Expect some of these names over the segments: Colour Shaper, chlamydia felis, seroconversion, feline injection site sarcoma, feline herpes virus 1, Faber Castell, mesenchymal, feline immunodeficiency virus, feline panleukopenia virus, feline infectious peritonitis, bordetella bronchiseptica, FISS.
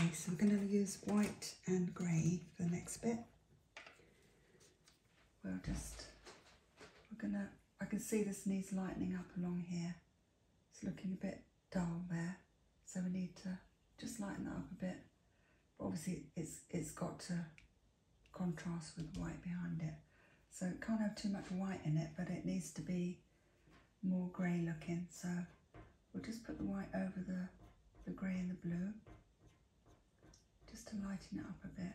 Okay, so we're going to use white and grey for the next bit. I can see this needs lightening up along here. It's looking a bit dull there, so we need to just lighten that up a bit. But obviously it's got to contrast with white behind it. So it can't have too much white in it, but it needs to be more grey looking. So we'll just put the white over the grey and the blue, just to lighten it up a bit.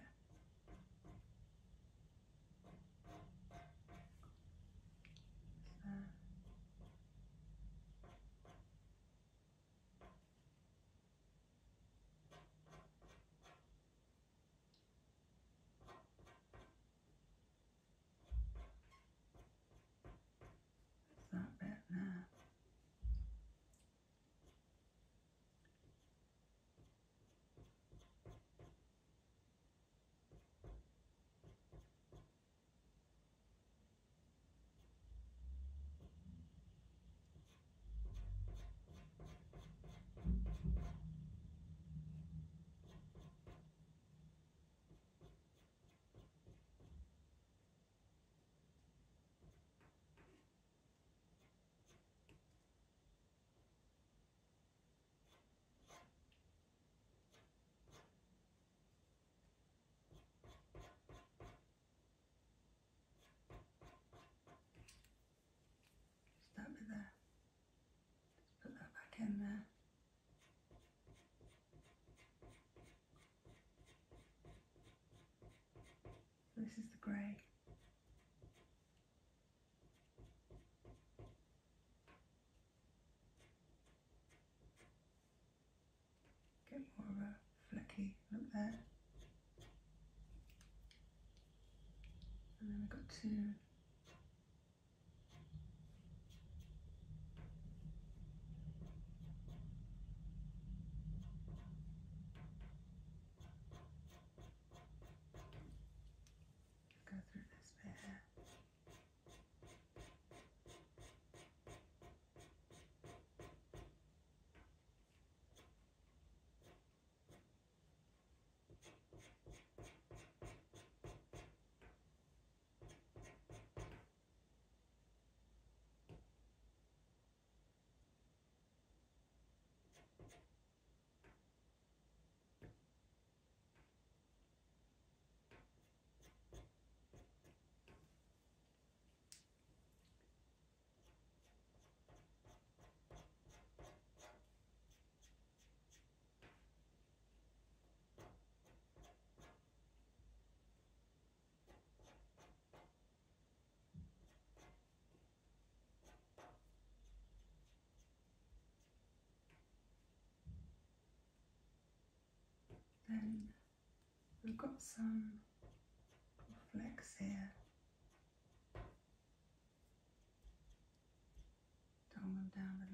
In there. So this is the grey. Get more of a flecky look there. And then we've got two. Then we've got some flecks here. Dull them down a little bit.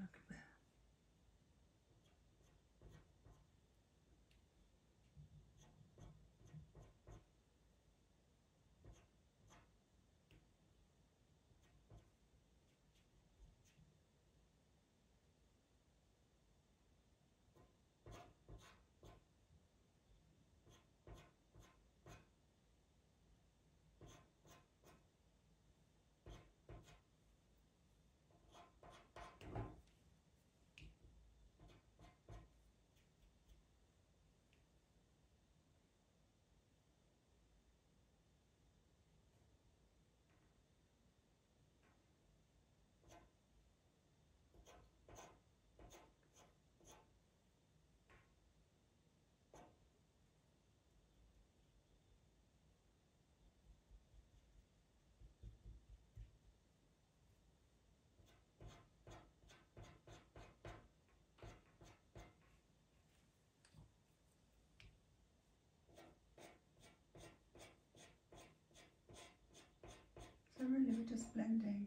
So really we're just blending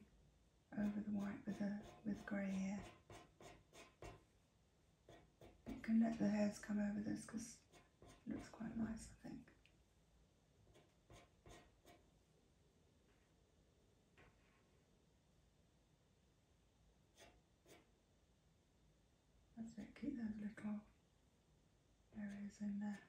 over the white with grey here. You can let the hairs come over this because it looks quite nice, I think. That's it, keep those little areas in there.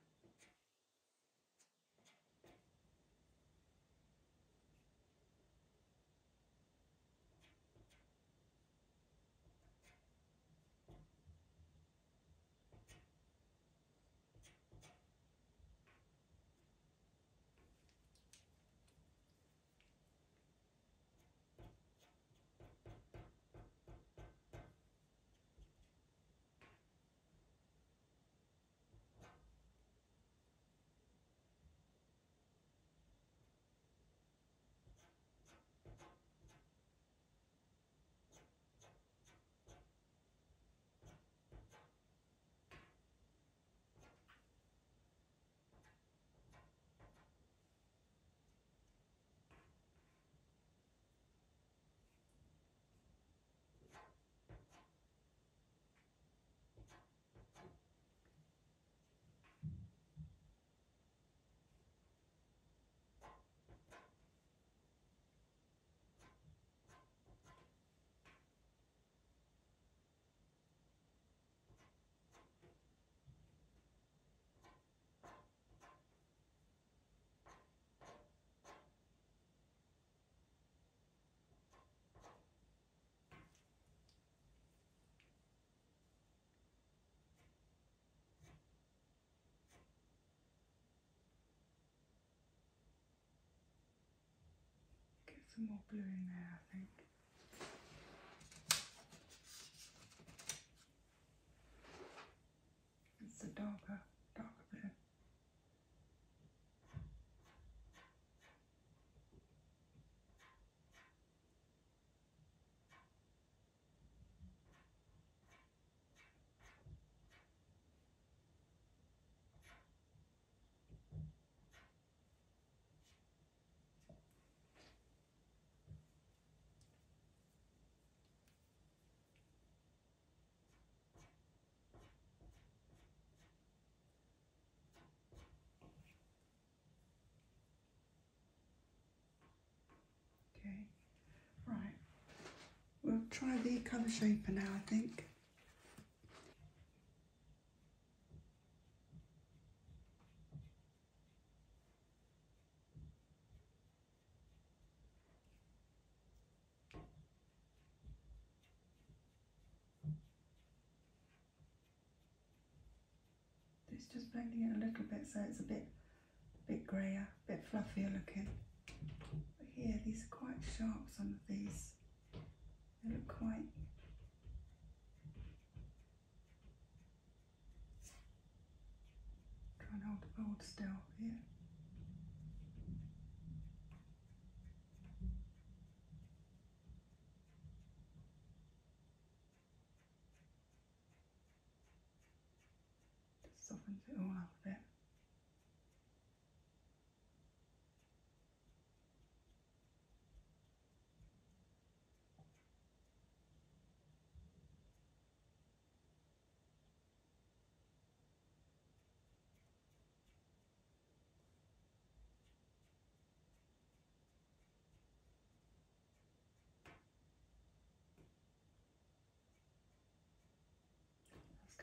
Some more blue in there, I think. It's a darker blue. Right, we'll try the colour shaper now, I think. It's just blending it a little bit so it's a bit greyer, a bit fluffier looking. Here, these are quite sharp, some of these. They look quite... Trying to hold the board still here. Just softens it all up a bit.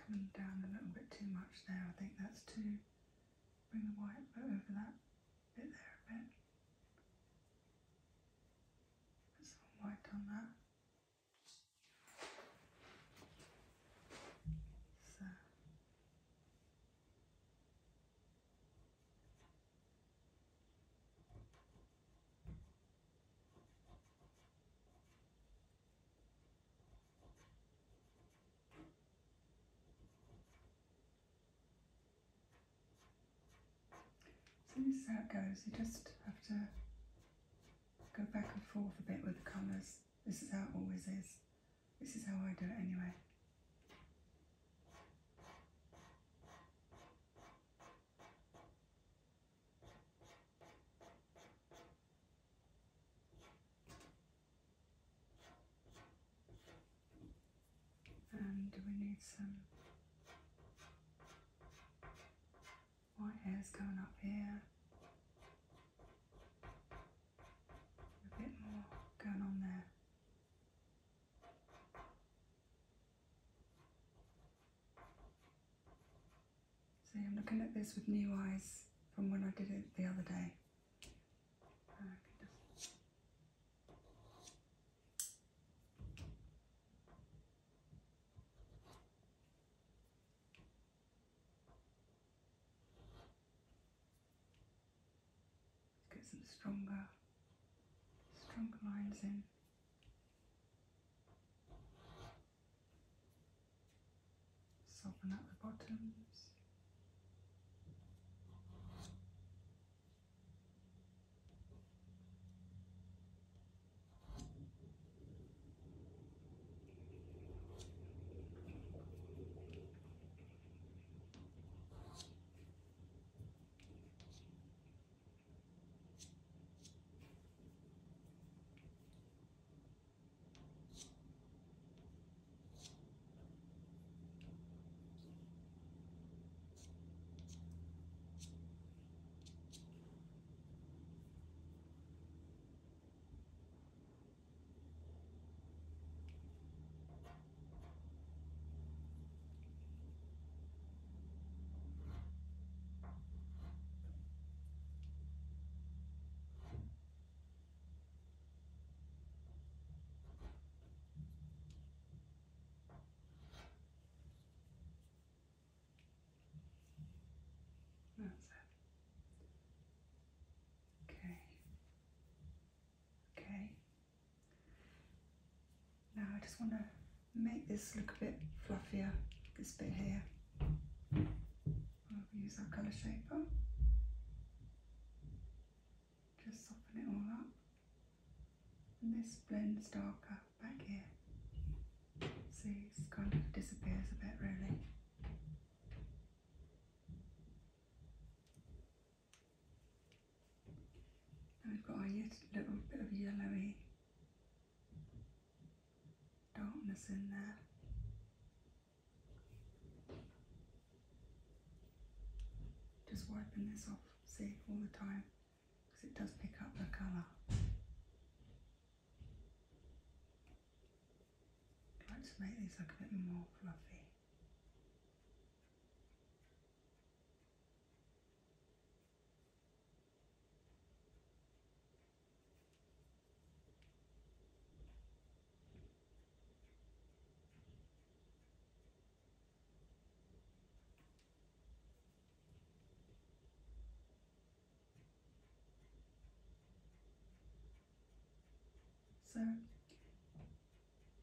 Coming down a little bit too much there, I think that's too, bring the white over that bit there a bit. Put some white on that. So. This is how it goes, you just have to go back and forth a bit with the colours. This is how it always is. This is how I do it anyway. And we need some white hairs going up here. See, I'm looking at this with new eyes from when I did it the other day. Let's get some stronger lines in. Soften up the bottoms. I just want to make this look a bit fluffier, this bit here. I'll use our colour shaper. Just soften it all up. And this blends darker back here. See, it's kind of disappears a bit really. Now we've got our little bit of yellowy darkness in there. Just wiping this off, see, all the time, because it does pick up the colour. I'd like to make these look a bit more fluffy. So,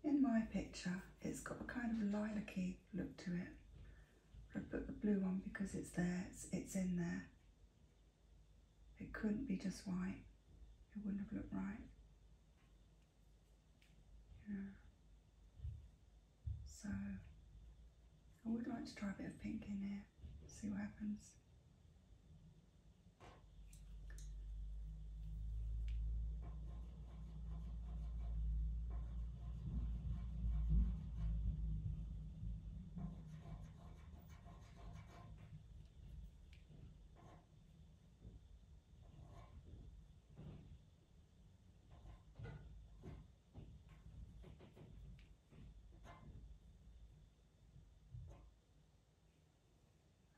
in my picture, it's got a kind of lilac-y look to it. I put the blue on because it's there, it's in there. It couldn't be just white, it wouldn't have looked right. Yeah. So, I would like to try a bit of pink in here, see what happens.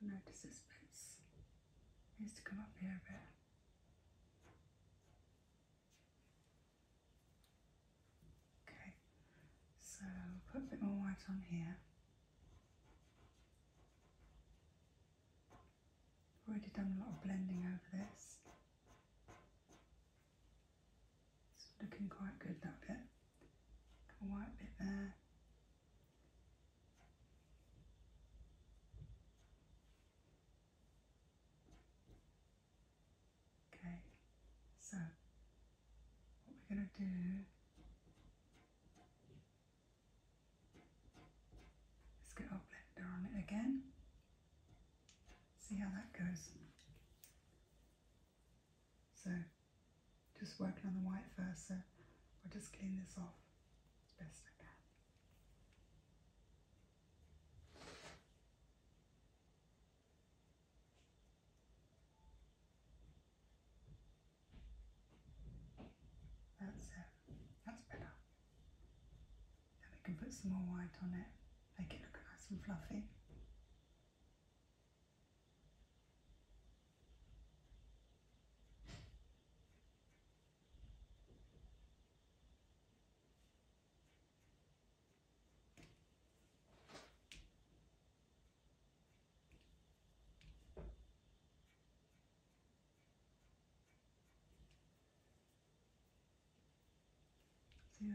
Notice this bit needs to come up here a bit. Okay, so put a bit more white on here. Already done a lot of blending over this. It's looking quite good, that bit. A white bit there. So, what we're going to do is get our blender on it again, see how that goes. So, just working on the white first, so I'll just clean this off as best I can. Put some more white on it, make it look nice and fluffy. See,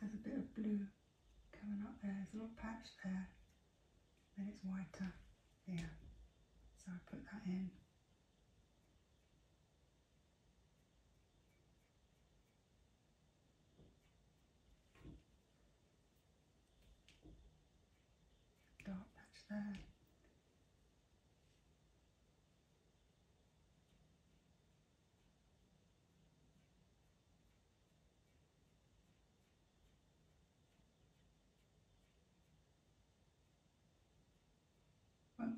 there's a bit of blue coming up there, there's a little patch there, then it's whiter here, so I put that in. Dark patch there.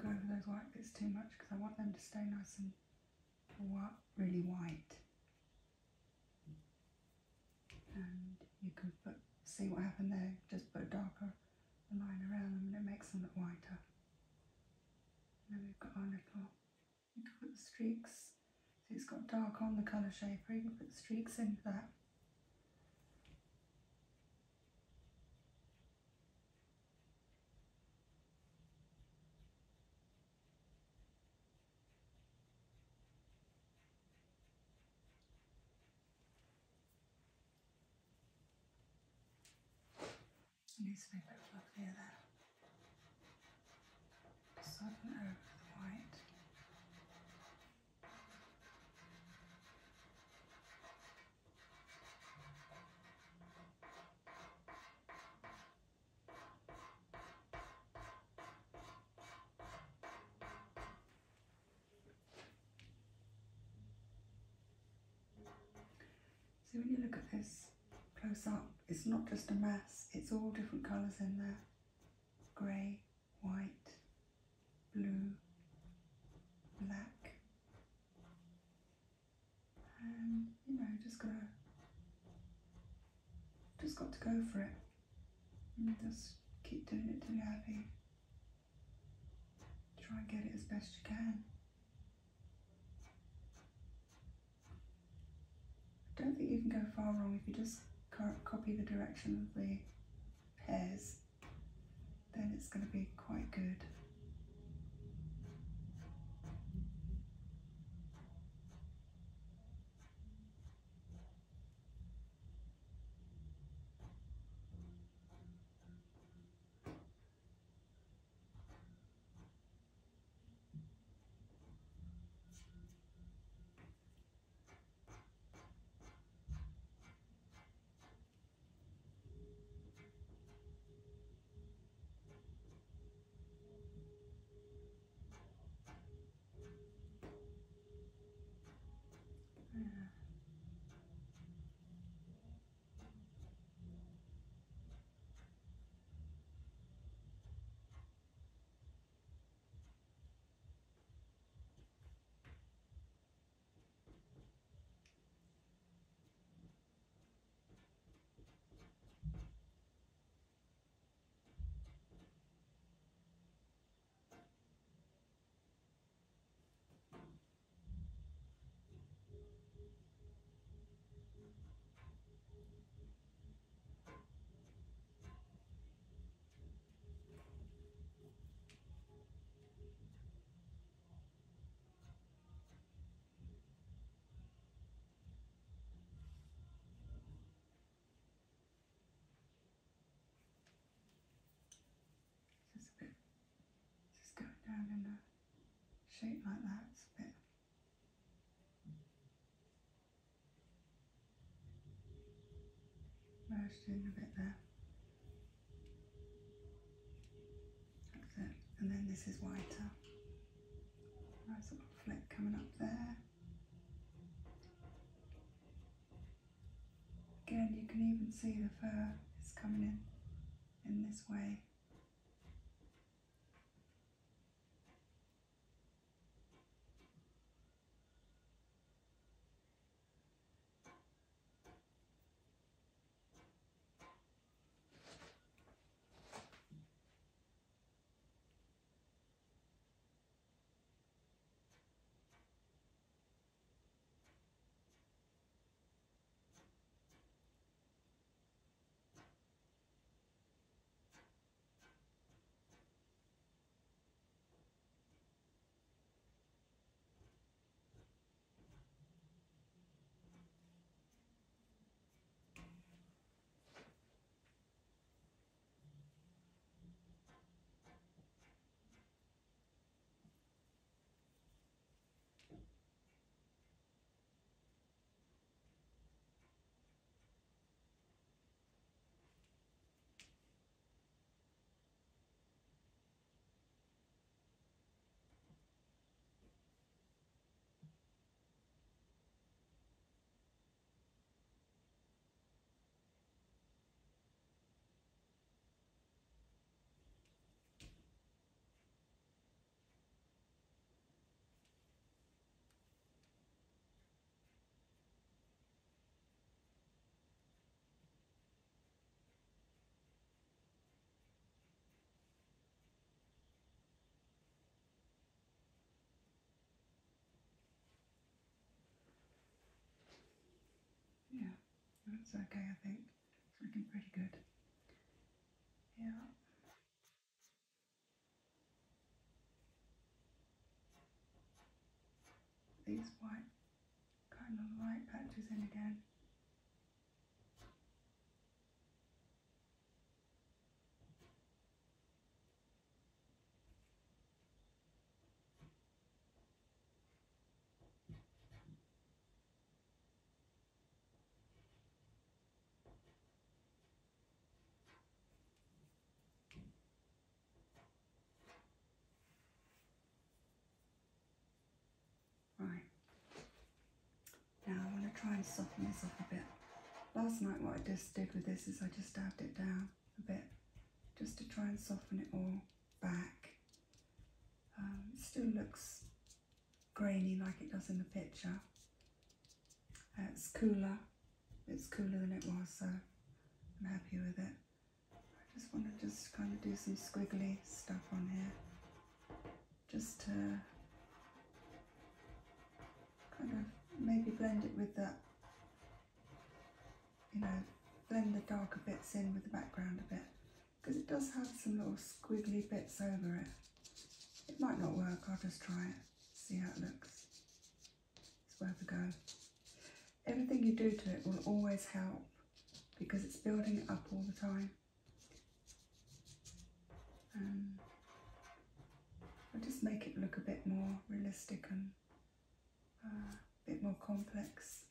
Go over those white bits too much because I want them to stay nice and really white, and you can put, see what happened there, just put a darker line around them and it makes them look whiter. And then we've got our little, you can put the streaks, so it's got dark on the colour shaper, you can put the streaks into that. newspaper fluff near that. Soften over the white. So when you look at this close up, it's not just a mass, it's all different colours in there. Grey, white, blue, black. And, you know, just got to go for it. And just keep doing it till you're happy. Try and get it as best you can. I don't think you can go far wrong if you just copy the direction of the hairs, then it's going to be quite good. In a shape like that, it's a bit. Merged in a bit there. That's it. And then this is whiter. Nice little fleck coming up there. Again, you can even see the fur is coming in this way. It's okay, I think. It's looking pretty good. Yeah. These white, kind of light patches in again. try and soften this up a bit. Last night what I just did with this is I just dabbed it down a bit, just to try and soften it all back. It still looks grainy like it does in the picture. It's cooler. It's cooler than it was, so I'm happy with it. I just want to just kind of do some squiggly stuff on here, just to kind of maybe blend it with that, you know, blend the darker bits in with the background a bit, because it does have some little squiggly bits over it. It might not work, I'll just try it, see how it looks. It's worth a go. Everything you do to it will always help, because it's building it up all the time. I'll just make it look a bit more realistic and a bit more complex.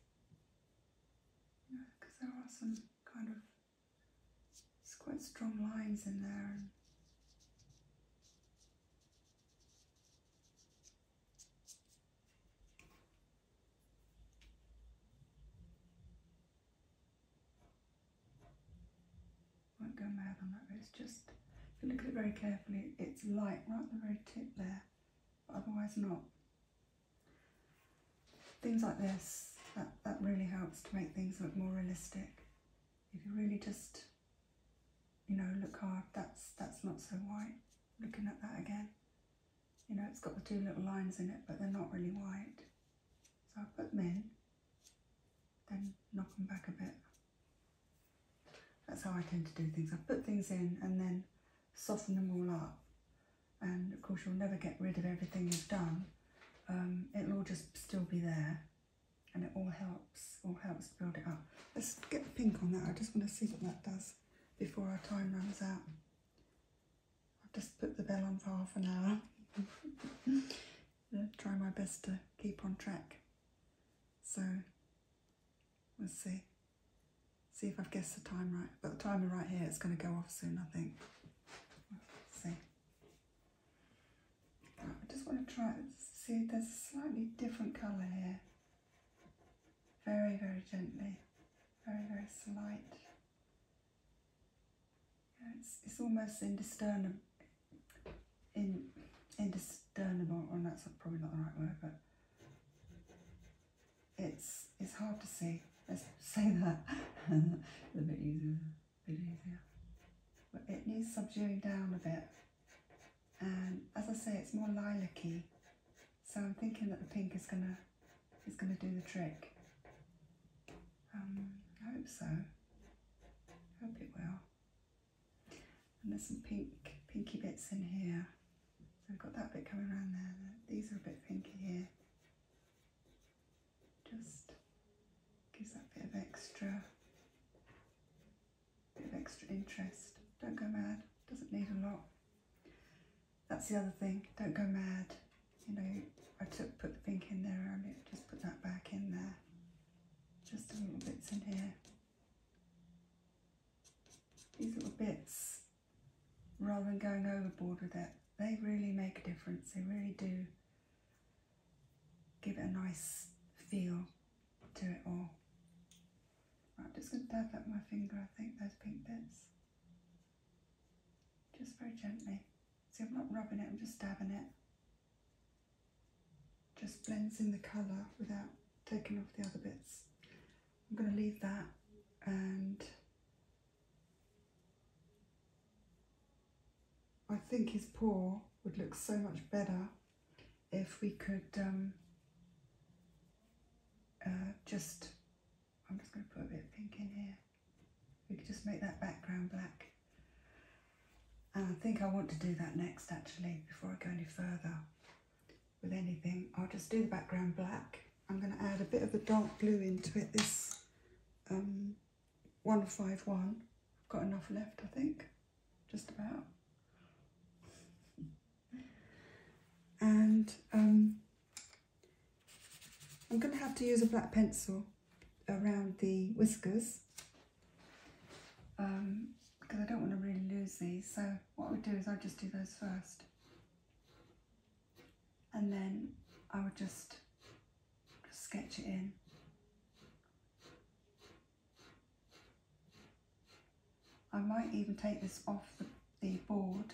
Because there are some kind of, it's quite strong lines in there. And go mad on that, but it's just, if you look at it very carefully, it's light right at the very tip there, but otherwise not. Things like this, that really helps to make things look more realistic. If you really just, you know, look hard, that's not so white. Looking at that again, you know, it's got the two little lines in it, but they're not really white. So I put them in, then knock them back a bit. That's how I tend to do things. I put things in and then soften them all up. And of course you'll never get rid of everything you've done. It'll all just still be there. And it all helps build it up. Let's get the pink on that. I just want to see what that does before our time runs out. I've just put the bell on for half an hour. I'll try my best to keep on track. So, we'll see. See if I've guessed the time right. But the timer right here is going to go off soon, I think. Let's see. I just want to try it. See, there's a slightly different colour here. Very, very gently. Very, very slight. Yeah, it's almost indiscernible. Indiscernible. Oh, that's probably not the right word, but it's hard to see. Let's say that. It's a bit easier. But it needs subduing down a bit. And as I say, it's more lilac-y. So I'm thinking that the pink is gonna do the trick. I hope so. I hope it will. And there's some pinky bits in here. So we've got that bit coming around there. These are a bit pinky here. Just gives that bit of extra interest. Don't go mad, doesn't need a lot. That's the other thing, don't go mad. You know, I put the pink in there and it just put that back in there. Just the little bits in here. These little bits, rather than going overboard with it, they really make a difference. They really do give it a nice feel to it all. Right, I'm just going to dab that with my finger, I think, those pink bits. Just very gently. See, I'm not rubbing it, I'm just dabbing it. Just blends in the colour without taking off the other bits. I'm going to leave that and I think his paw would look so much better if we could I'm just going to put a bit of pink in here. We could just make that background black. And I think I want to do that next, actually, before I go any further with anything. I'll just do the background black. I'm going to add a bit of the dark blue into it, this 151. I've got enough left, I think, just about. And I'm going to have to use a black pencil around the whiskers because I don't want to really lose these. So what I would do is I'd just do those first, and then I would just sketch it in. I might even take this off the board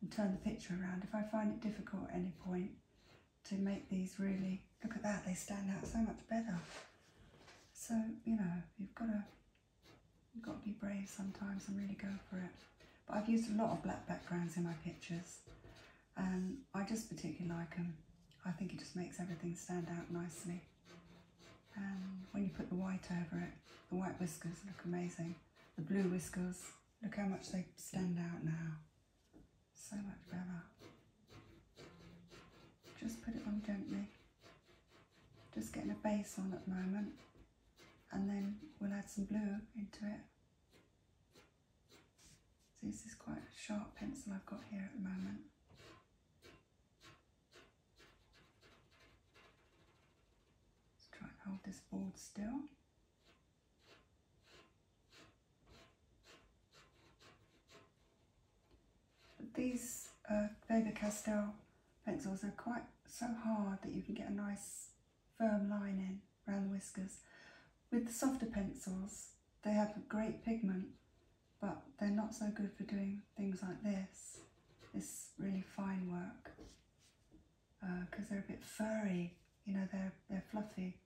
and turn the picture around if I find it difficult at any point to make these really, look at that, they stand out so much better. So, you know, you've got to be brave sometimes and really go for it. But I've used a lot of black backgrounds in my pictures and I just particularly like them. I think it just makes everything stand out nicely. And when you put the white over it, the white whiskers look amazing. The blue whiskers, look how much they stand out now. So much better. Just put it on gently. Just getting a base on at the moment. And then we'll add some blue into it. So this is quite a sharp pencil I've got here at the moment. Let's try and hold this board still. These Faber Castell pencils are quite so hard that you can get a nice firm line in around the whiskers. With the softer pencils, they have a great pigment, but they're not so good for doing things like this. This really fine work, because they're a bit furry. You know, they're fluffy.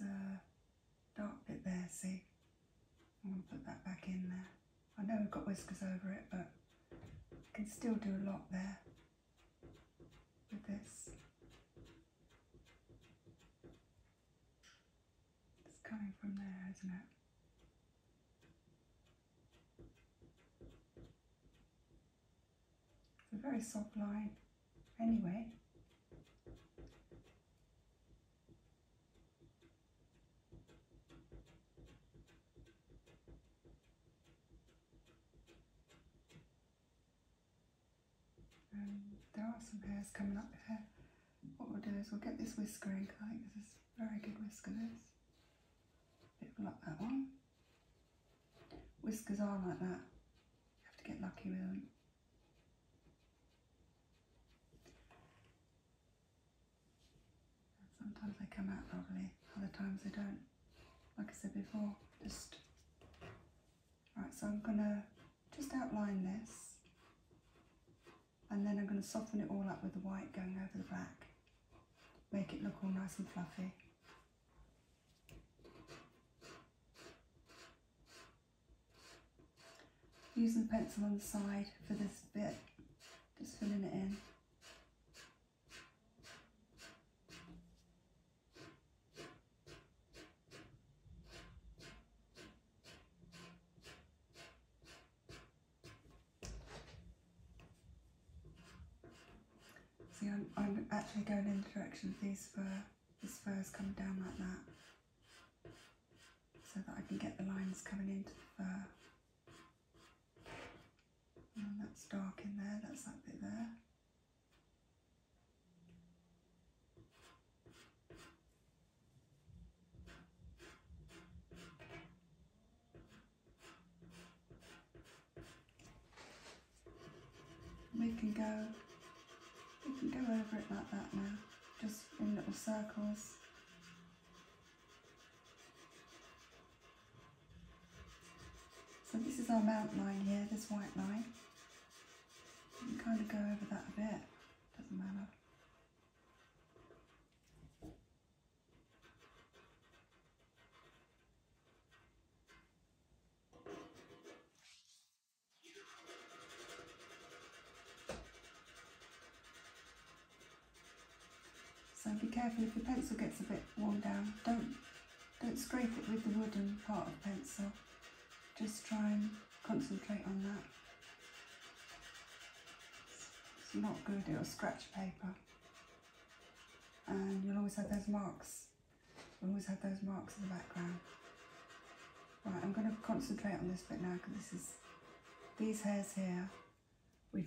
There's a dark bit there, see? I'm going to put that back in there. I know we've got whiskers over it, but I can still do a lot there with this. It's coming from there, isn't it? It's a very soft line anyway. There are some hairs coming up here. What we'll do is we'll get this whisker in, because I think this is very good whisker, this. Bit of luck, that one. Whiskers are like that. You have to get lucky with them. And sometimes they come out lovely, other times they don't. Like I said before, just... Right, so I'm going to just outline this. And then I'm going to soften it all up with the white going over the black. Make it look all nice and fluffy. Using the pencil on the side for this bit, just filling it in. See, I'm actually going in the direction of this fur's coming down like that, so that I can get the lines coming into the fur. And that's dark in there, that's that bit there. We can go. You can go over it like that now, just in little circles. So this is our mount line here, this white line. You can kind of go over that a bit, doesn't matter. Be careful if your pencil gets a bit worn down. Don't scrape it with the wooden part of the pencil. Just try and concentrate on that. It's not good, it'll scratch paper. And you'll always have those marks. You'll always have those marks in the background. Right, I'm going to concentrate on this bit now, because this is, these hairs here, we've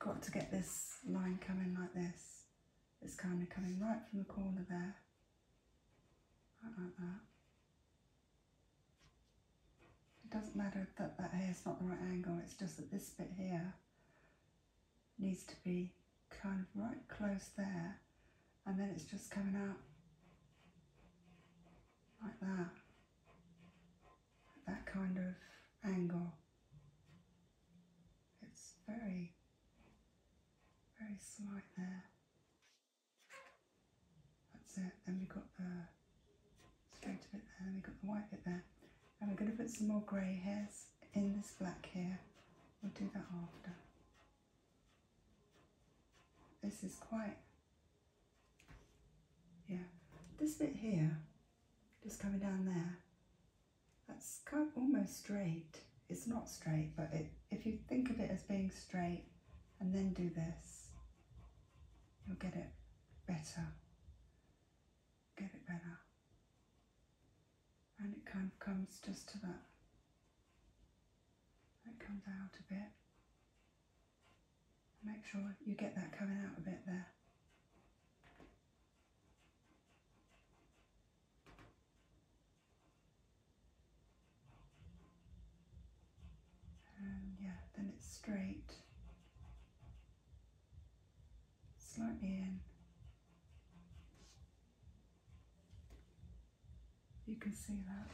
got to get this line coming like this. It's kind of coming right from the corner there, right like that. doesn't matter that that hair's not the right angle, it's just that this bit here needs to be kind of right close there, and then it's just coming out like that, that kind of angle. It's very, very slight there. That's it. Then we've got the straight bit there, and we've got the white bit there. And we're going to put some more grey hairs in this black here. We'll do that after. This is quite, yeah. This bit here, just coming down there, that's kind of almost straight. It's not straight, but it, if you think of it as being straight and then do this, you'll get it better. Get it better. And it kind of comes just to that. It comes out a bit. Make sure you get that coming out a bit there. And yeah, then it's straight. Slightly in. You can see that.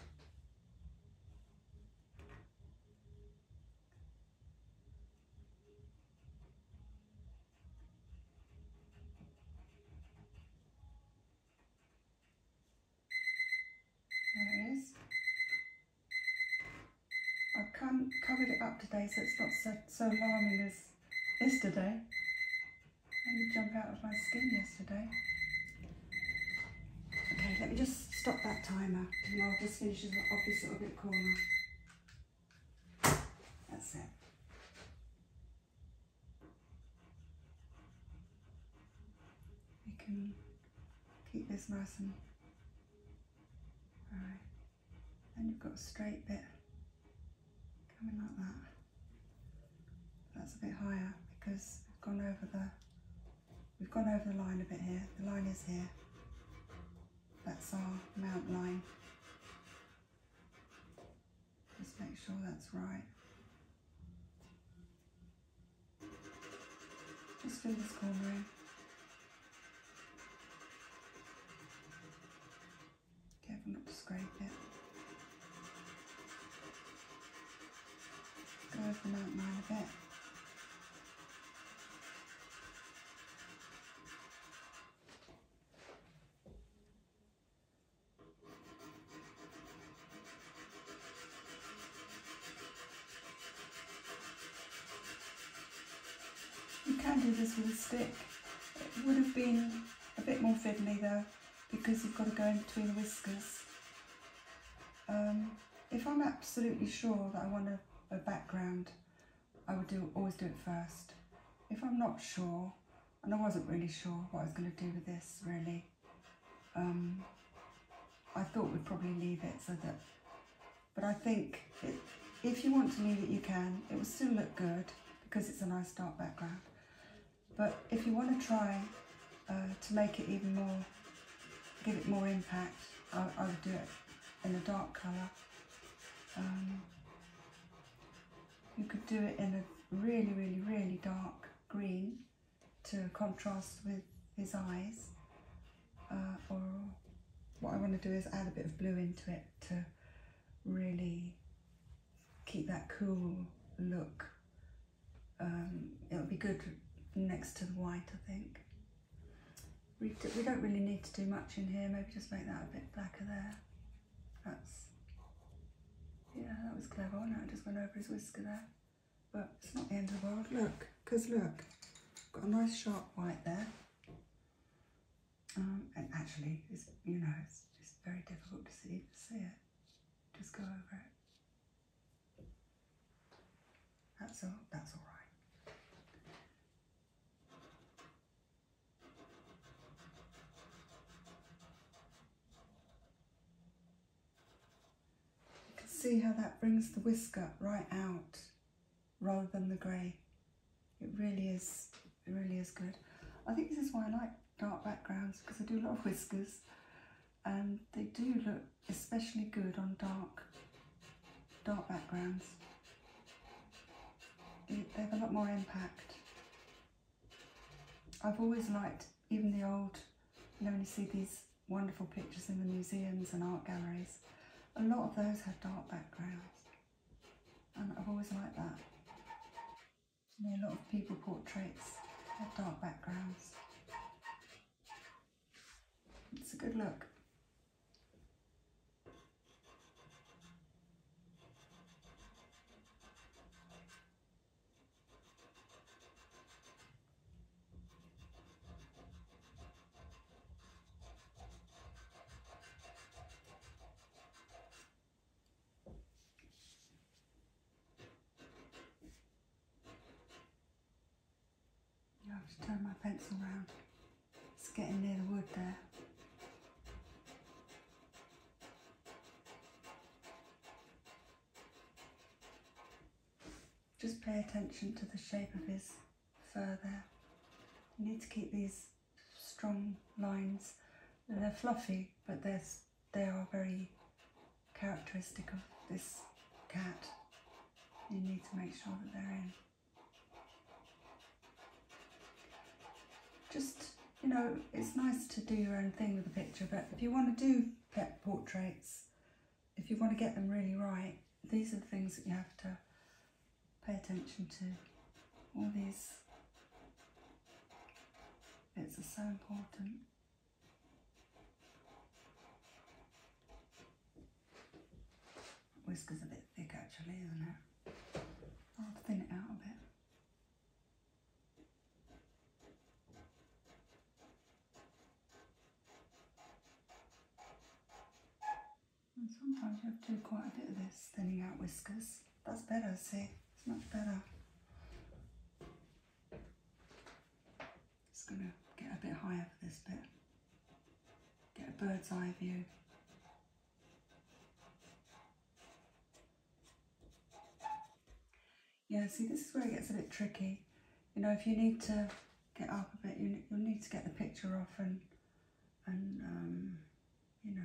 Covered it up today so it's not so alarming as yesterday. I only jumped out of my skin yesterday. Okay, let me just stop that timer and I'll just finish off this little bit corner. That's it. We can keep this nice and alright. Then you've got a straight bit. Coming like that. That's a bit higher because we've gone over the line a bit here. The line is here. That's our mount line. Just make sure that's right. Just fill this corner in. Careful not to scrape it. Open out mine a bit. You can do this with a stick. It would have been a bit more fiddly though, because you've got to go in between the whiskers. If I'm absolutely sure that I want to a background, I would always do it first. If I'm not sure, and I wasn't really sure what I was going to do with this really, I thought we'd probably leave it so that, but I think it, if you want to leave it you can, it will still look good because it's a nice dark background. But if you want to try to make it even more, give it more impact, I would do it in a dark colour. You could do it in a really, really, really dark green to contrast with his eyes. Or what I want to do is add a bit of blue into it to really keep that cool look. It'll be good next to the white, I think. We don't really need to do much in here. Maybe just make that a bit blacker there. That's. Yeah, that was clever. Oh, no, I just went over his whisker there. But it's not the end of the world. Look, because look, got a nice sharp white there. And actually, it's, you know, it's just very difficult to see it. Just go over it. That's all right. See how that brings the whisker right out rather than the grey. It really is good. I think this is why I like dark backgrounds, because I do a lot of whiskers and they do look especially good on dark dark backgrounds. They have a lot more impact. I've always liked even the old, when you see these wonderful pictures in the museums and art galleries, a lot of those have dark backgrounds, and I've always liked that. You know, a lot of people portraits have dark backgrounds. It's a good look. I have to turn my pencil round. It's getting near the wood there. Just pay attention to the shape of his fur there. You need to keep these strong lines. They're fluffy, but they are very characteristic of this cat. You need to make sure that they're in. Just, you know, it's nice to do your own thing with a picture, but if you want to do pet portraits, if you want to get them really right, these are the things that you have to pay attention to. All these bits are so important. Whisker's a bit thick actually, isn't it? I'll thin it out a bit. Sometimes you have to do quite a bit of this, thinning out whiskers. That's better, see? It's much better. Just going to get a bit higher for this bit. Get a bird's eye view. Yeah, see, this is where it gets a bit tricky. You know, if you need to get up a bit, you'll need to get the picture off and you know,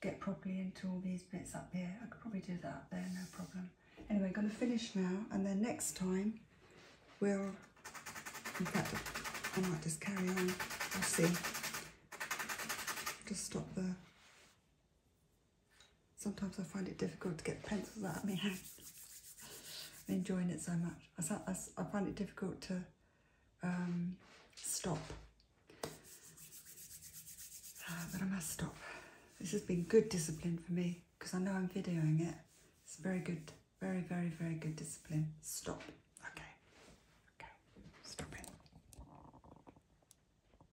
get properly into all these bits up here. I could probably do that up there, no problem. Anyway, I'm going to finish now, and then next time we'll, in fact, I might just carry on, we'll see. Just stop the, sometimes I find it difficult to get pencils out of my hand. I'm enjoying it so much. I find it difficult to stop, but I must stop. This has been good discipline for me, because I know I'm videoing it. It's very good, very, very, very good discipline. Stop.